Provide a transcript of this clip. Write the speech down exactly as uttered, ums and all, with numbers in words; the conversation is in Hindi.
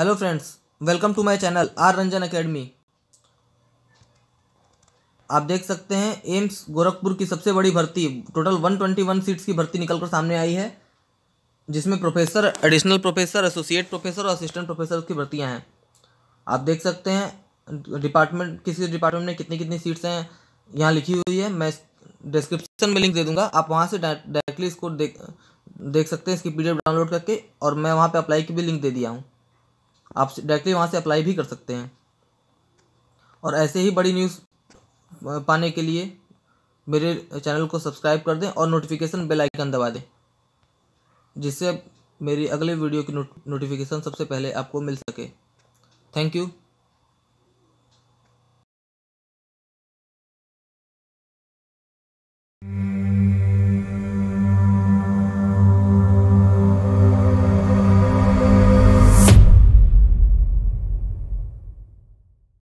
Hello friends, welcome to my channel R Ranjan academy. आप देख सकते हैं एम्स गोरखपुर की सबसे बड़ी भर्ती, टोटल एक सौ इक्कीस सीट्स की भर्ती निकलकर सामने आई है, जिसमें professor, additional professor, associate professor और असिस्टेंट प्रोफेसर की भर्तियां हैं। आप देख सकते हैं डिपार्टमेंट, किसी डिपार्टमेंट में कितनी कितनी सीट्स हैं यहाँ लिखी हुई है। मैं डिस्क्रिप्शन में लिंक दे दूँगा, आप वहाँ से डायरेक्टली इसको देख देख सकते हैं, इसकी पी डी एफ डाउनलोड करके, और मैं वहाँ पर अप्लाई की भी लिंक दे दिया हूँ, आप डायरेक्टली वहाँ से अप्लाई भी कर सकते हैं। और ऐसे ही बड़ी न्यूज़ पाने के लिए मेरे चैनल को सब्सक्राइब कर दें और नोटिफिकेशन बेल आइकन दबा दें, जिससे मेरी अगले वीडियो की नोटिफिकेशन सबसे पहले आपको मिल सके। Thank you.